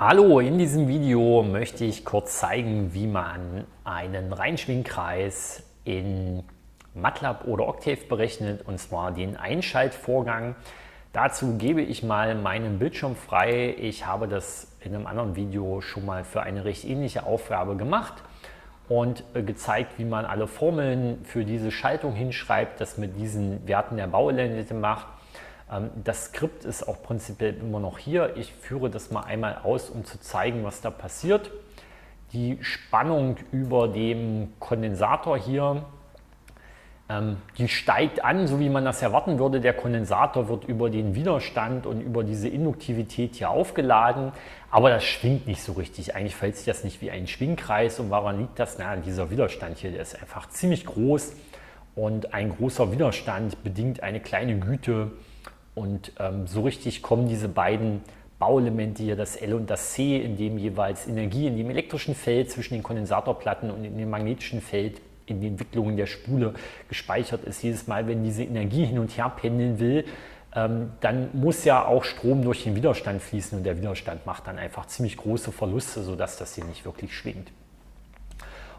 Hallo, in diesem Video möchte ich kurz zeigen, wie man einen Reihenschwingkreis in MATLAB oder Octave berechnet, und zwar den Einschaltvorgang. Dazu gebe ich mal meinen Bildschirm frei. Ich habe das in einem anderen Video schon mal für eine recht ähnliche Aufgabe gemacht und gezeigt, wie man alle Formeln für diese Schaltung hinschreibt, das mit diesen Werten der Bauelemente macht. Das Skript ist auch prinzipiell immer noch hier. Ich führe das mal einmal aus, um zu zeigen, was da passiert. Die Spannung über dem Kondensator hier, die steigt an, so wie man das erwarten würde. Der Kondensator wird über den Widerstand und über diese Induktivität hier aufgeladen, aber das schwingt nicht so richtig. Eigentlich verhält sich das nicht wie ein Schwingkreis. Und woran liegt das? Na, dieser Widerstand hier, der ist einfach ziemlich groß, und ein großer Widerstand bedingt eine kleine Güte. Und so richtig kommen diese beiden Bauelemente hier, das L und das C, in dem jeweils Energie in dem elektrischen Feld zwischen den Kondensatorplatten und in dem magnetischen Feld in den Wicklungen der Spule gespeichert ist. Jedes Mal, wenn diese Energie hin und her pendeln will, dann muss ja auch Strom durch den Widerstand fließen, und der Widerstand macht dann einfach ziemlich große Verluste, sodass das hier nicht wirklich schwingt.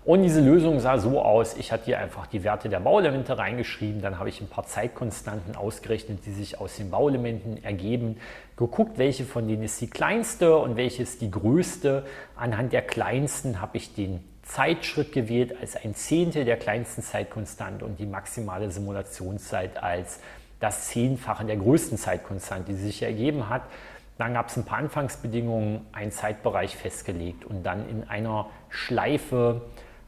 Und diese Lösung sah so aus: Ich hatte hier einfach die Werte der Bauelemente reingeschrieben, dann habe ich ein paar Zeitkonstanten ausgerechnet, die sich aus den Bauelementen ergeben, geguckt, welche von denen ist die kleinste und welche ist die größte. Anhand der kleinsten habe ich den Zeitschritt gewählt als ein Zehntel der kleinsten Zeitkonstante und die maximale Simulationszeit als das Zehnfache der größten Zeitkonstante, die sich ergeben hat. Dann gab es ein paar Anfangsbedingungen, einen Zeitbereich festgelegt und dann in einer Schleife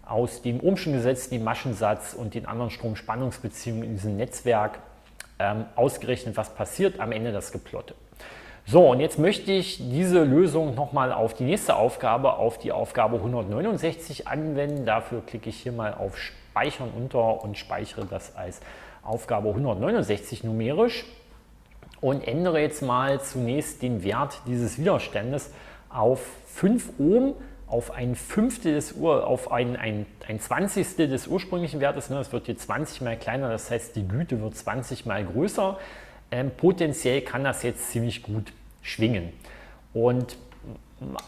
aus dem Ohmschen Gesetz, dem Maschensatz und den anderen Strom-Spannungsbeziehungen in diesem Netzwerk ausgerechnet, was passiert, am Ende das geplottet. So, und jetzt möchte ich diese Lösung nochmal auf die nächste Aufgabe, auf die Aufgabe 169 anwenden. Dafür klicke ich hier mal auf Speichern unter und speichere das als Aufgabe 169 numerisch und ändere jetzt mal zunächst den Wert dieses Widerstandes auf 5 Ohm. Auf ein Fünftel des ein Zwanzigstel des ursprünglichen Wertes, ne? Das wird hier 20 mal kleiner, das heißt, die Güte wird 20 mal größer. Potenziell kann das jetzt ziemlich gut schwingen. Und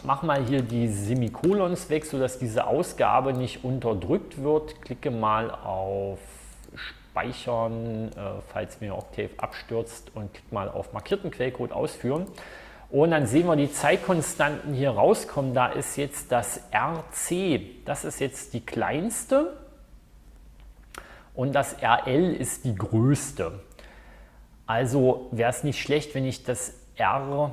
mach mal hier die Semikolons weg, sodass diese Ausgabe nicht unterdrückt wird. Klicke mal auf Speichern, falls mir Octave abstürzt, und klick mal auf markierten Quellcode ausführen. Und dann sehen wir die Zeitkonstanten hier rauskommen. Da ist jetzt das RC, das ist jetzt die kleinste, und das RL ist die größte. Also wäre es nicht schlecht, wenn ich das RC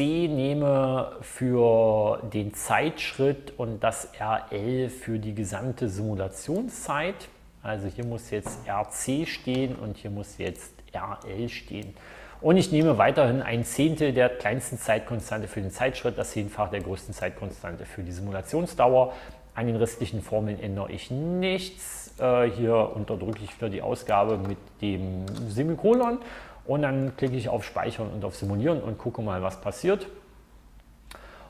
nehme für den Zeitschritt und das RL für die gesamte Simulationszeit. Also hier muss jetzt RC stehen und hier muss jetzt RL stehen. Und ich nehme weiterhin ein Zehntel der kleinsten Zeitkonstante für den Zeitschritt, das Zehnfache der größten Zeitkonstante für die Simulationsdauer. An den restlichen Formeln ändere ich nichts. Hier unterdrücke ich wieder die Ausgabe mit dem Semikolon. Und dann klicke ich auf Speichern und auf Simulieren und gucke mal, was passiert.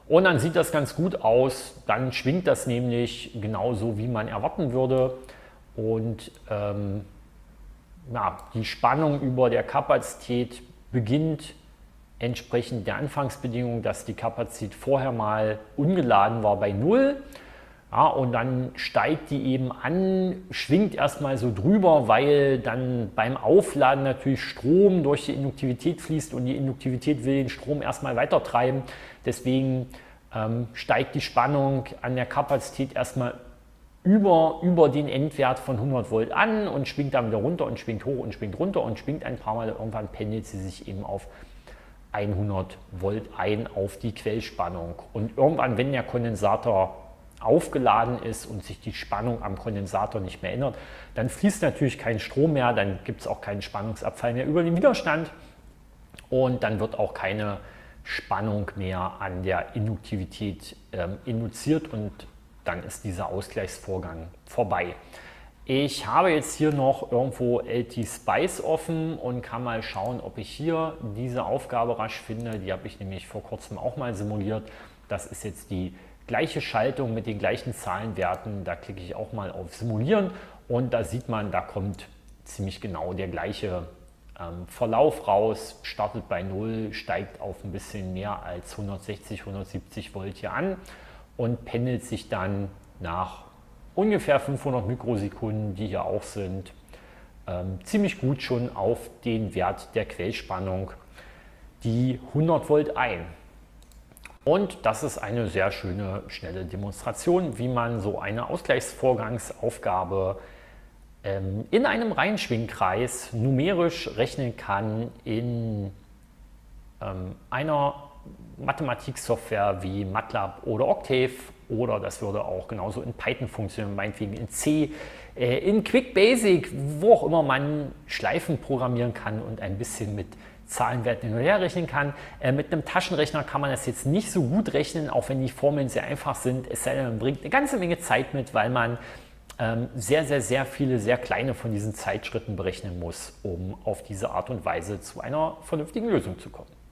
Und dann sieht das ganz gut aus. Dann schwingt das nämlich genauso, wie man erwarten würde. Und die Spannung über der Kapazität beginnt entsprechend der Anfangsbedingung, dass die Kapazität vorher mal ungeladen war bei 0. Ja, und dann steigt die eben an, schwingt erstmal so drüber, weil dann beim Aufladen natürlich Strom durch die Induktivität fließt, und die Induktivität will den Strom erstmal weitertreiben. Deswegen steigt die Spannung an der Kapazität erstmal über den Endwert von 100 Volt an und schwingt dann wieder runter und schwingt hoch und schwingt runter und schwingt ein paar Mal. Irgendwann pendelt sie sich eben auf 100 Volt ein, auf die Quellspannung. Und irgendwann, wenn der Kondensator aufgeladen ist und sich die Spannung am Kondensator nicht mehr ändert, dann fließt natürlich kein Strom mehr, dann gibt es auch keinen Spannungsabfall mehr über den Widerstand, und dann wird auch keine Spannung mehr an der Induktivität induziert, und dann ist dieser Ausgleichsvorgang vorbei. Ich habe jetzt hier noch irgendwo LT-Spice offen und kann mal schauen, ob ich hier diese Aufgabe rasch finde. Die habe ich nämlich vor kurzem auch mal simuliert. Das ist jetzt die gleiche Schaltung mit den gleichen Zahlenwerten. Da klicke ich auch mal auf Simulieren, und da sieht man, da kommt ziemlich genau der gleiche Verlauf raus, startet bei 0, steigt auf ein bisschen mehr als 160, 170 Volt hier an und pendelt sich dann nach ungefähr 500 Mikrosekunden, die hier auch sind, ziemlich gut schon auf den Wert der Quellspannung, die 100 Volt ein. Und das ist eine sehr schöne, schnelle Demonstration, wie man so eine Ausgleichsvorgangsaufgabe in einem Reihenschwingkreis numerisch rechnen kann in einer Mathematiksoftware wie MATLAB oder Octave, oder das würde auch genauso in Python funktionieren, meinetwegen in C, in Quick Basic, wo auch immer man Schleifen programmieren kann und ein bisschen mit Zahlenwerten hin und her rechnen kann. Mit einem Taschenrechner kann man das jetzt nicht so gut rechnen, auch wenn die Formeln sehr einfach sind, es sei denn, man bringt eine ganze Menge Zeit mit, weil man sehr, sehr, sehr viele, sehr kleine von diesen Zeitschritten berechnen muss, um auf diese Art und Weise zu einer vernünftigen Lösung zu kommen.